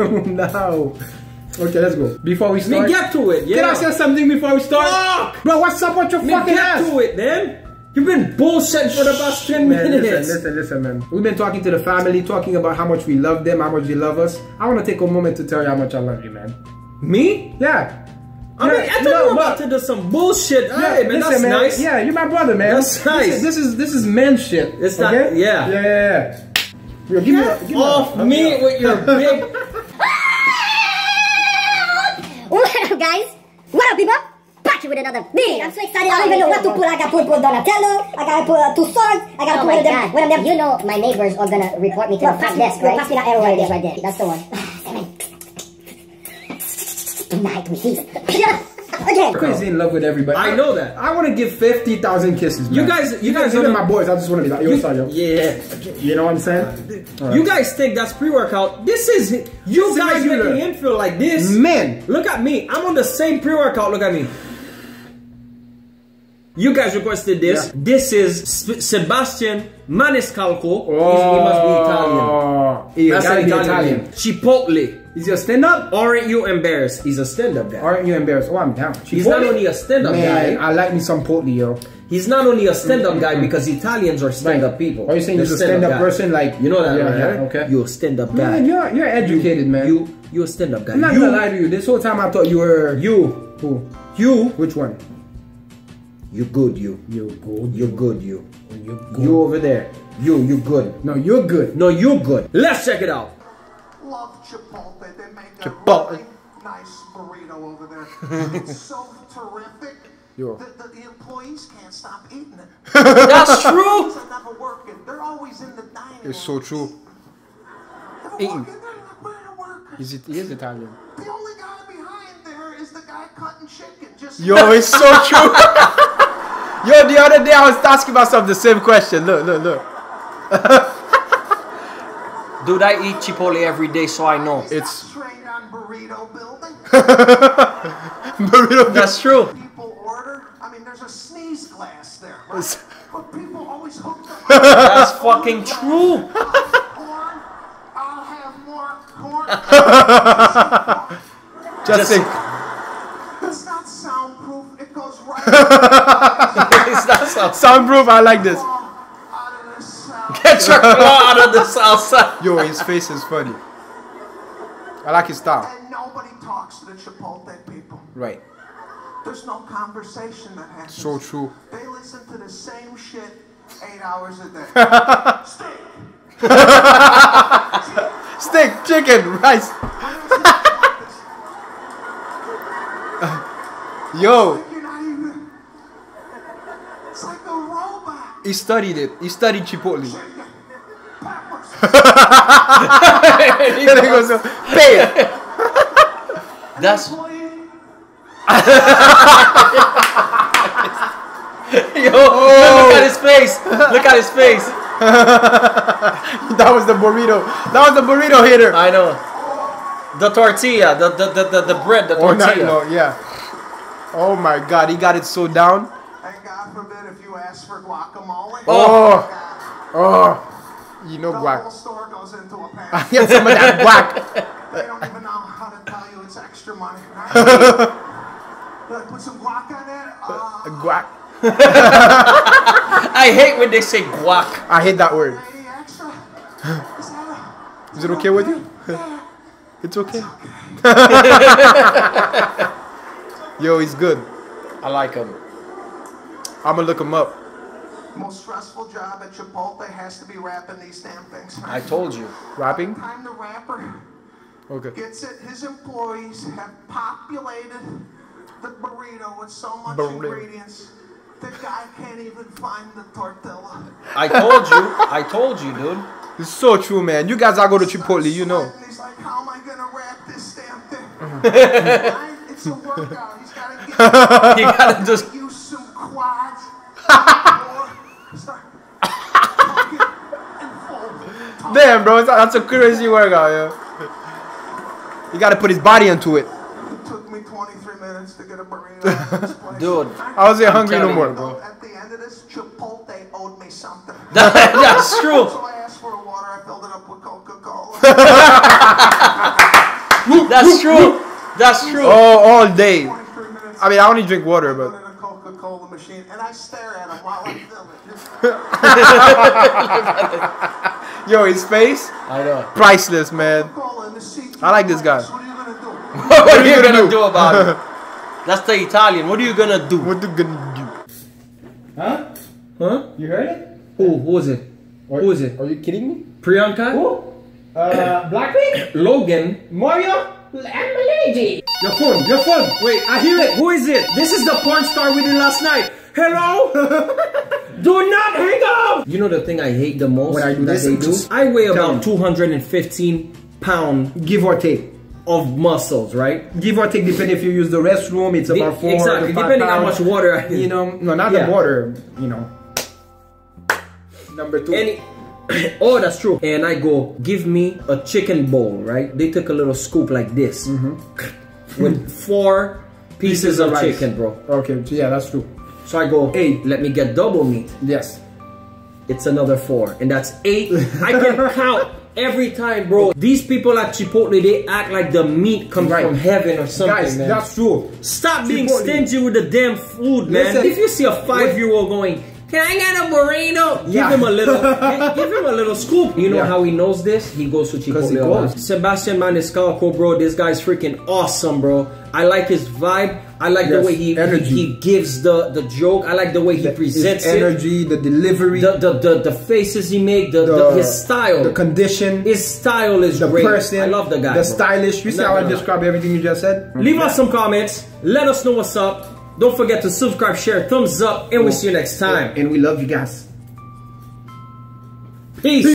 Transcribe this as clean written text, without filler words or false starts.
No. Okay, let's go. Before we start. We get to it, yeah. Can I say something before we start? Fuck! Bro, what's up with your fucking ass? We get to it, man. You've been bullshit for the past 10 minutes. Listen, man. We've been talking to the family, talking about how much we love them, how much they love us. I want to take a moment to tell you how much I love you, man. Me? Yeah. I mean, I thought you were about to do some bullshit. Yeah, hey, man, listen, that's nice. Yeah, you're my brother, man. That's nice. This is man shit. It's not, okay? Yeah. Yo, give me off with your big... What up, guys? What up, people? Back with another video. I'm so excited. I don't even know what to put. I gotta put Donatello. I gotta put 2 swords. I gotta put them. When I'm there, you know, my neighbors are gonna report me to the front desk, right? Pass me that arrow right there. That's the one. Tonight we eat. Okay. Crazy in love with everybody. I know that. I want to give 50,000 kisses. Man. You guys, even my boys. I just want to be like, yo, sorry, yo. Yeah. You know what I'm saying? Right. You guys think that's pre-workout? This is you guys making him feel like this. Man, look at me. I'm on the same pre-workout. Look at me. You guys requested this. Yeah. This is Sebastian Maniscalco. Oh, he must be Italian. That's Italian. Chipotle. Is he a stand-up? Aren't you embarrassed? He's a stand-up guy. Aren't you embarrassed? Oh, I'm down. Chipotle? He's not only a stand-up guy. I like me some Chipotle, yo. He's not only a stand-up guy because Italians are stand-up people. Are you saying he's a stand-up person? Like, you know that, right? Okay. You're a stand-up guy. Man, you're educated, man. You're a stand-up guy. I'm not gonna lie to you. This whole time I thought you were... You. Who? You. Which one? You good, you. You good. You good, you. You good. You over there. You good. No, you're good. No, you're good. Let's check it out. Love Chipotle. They make a really nice burrito over there. It's so terrific. The employees can't stop eating it. That's true. They're never working. They're always in the dining room. It's so true. Eating. He is Italian. The only guy behind there is the guy cutting chicken. Just yo, it's so true. Yo, the other day I was asking myself the same question. Look. Dude, I eat Chipotle every day, so I know. It's straight on burrito building. Burrito. That's true. People order. I mean, there's a sneeze glass there, right? But people always hook them up. That's fucking true. Corn. I'll have more corn. Just think. It's not soundproof. It goes right. It's not soundproof. Soundproof. I like this. Get your claw out of the salsa. Yo, his face is funny. I like his style. And nobody talks to the Chipotle people. Right. There's no conversation that happens. So true. They listen to the same shit 8 hours a day. Steak, chicken, rice. Yo. He studied it. He studied Chipotle. He goes, pay it. That's... Yo, look at his face. Look at his face. That was the burrito. That was the burrito hitter. I know. The tortilla. The bread. The tortilla. Oh, no, yeah. Oh, my God. He got it so down. Thank God forbid if you ask for guacamole. Oh. You know guac. The whole store goes into a panic. I get some of that guac. They don't even know how to tell you it's extra money. Right? Put some guac on it. Guac. I hate when they say guac. I hate that word. Is it okay with you? It's okay. Yo, he's good. I like him. I'm gonna look him up. Most stressful job at Chipotle has to be wrapping these damn things. I told you. Wrapping? I'm the wrapper. Okay. Gets it. His employees have populated the burrito with so much ingredients. The guy can't even find the tortilla. I told you, dude. It's so true, man. You guys all go to Chipotle, you know. He's like, how am I gonna wrap this damn thing? It's a workout. He's gotta get it. He gotta just. Damn, bro, that's a crazy workout, yo. You gotta put his body into it. It took me 23 minutes. minutes to get a burrito at this place. Dude, I wasn't hungry no more, bro. At the end of this, Chipotle owed me something. That's true. So I asked for water. I filled it up with Coca-Cola. That's true. That's true. Oh, all day. I mean, I only drink water, but... Coca-Cola machine, and I stare at him while I film it. Yo, his face? I know. Priceless, man. I like this guy. What are you going to do about it? That's the Italian. What are you going to do? What are you going to do? Huh? Huh? You heard it? Who was it? Or, who was it? Are you kidding me? Priyanka? Who? Blackpink? Logan? Mario? I'm a lady. Your phone, your phone. Wait, I hear it. Who is it? This is the porn star we did last night. Hello? Do not hang up. You know the thing I hate the most? What I do that they do? I weigh about 215 pounds, give or take, of muscles, right? Give or take, depending if you use the restroom, it's about 4 exactly, depending pounds. How much water. You know, no, not the water, you know. Number 2. Oh, that's true. And I go, give me a chicken bowl, right? They took a little scoop like this. Mm-hmm. With 4 pieces of chicken, bro. Okay, yeah, that's true. So I go, hey, let me get double meat. Yes. It's another 4. And that's 8. I can count every time, bro. These people at Chipotle, they act like the meat comes from heaven or something, guys, man. That's true. Stop being stingy with the damn food, man. Listen, if you see a 5-year-old going... Can I get a burrito? Yeah. Give him a little, give him a little scoop. You know how he knows this? He goes to Chipotle. Sebastian Maniscalco, bro, this guy's freaking awesome, bro. I like his vibe. I like the way he gives the joke. I like the way he presents his energy, the delivery, the faces he makes, his style, the condition. His style is great. Person, I love the guy. The stylish. You see how I describe everything you just said? Leave us some comments. Let us know what's up. Don't forget to subscribe, share, thumbs up, and we'll see you next time. And we love you guys. Peace.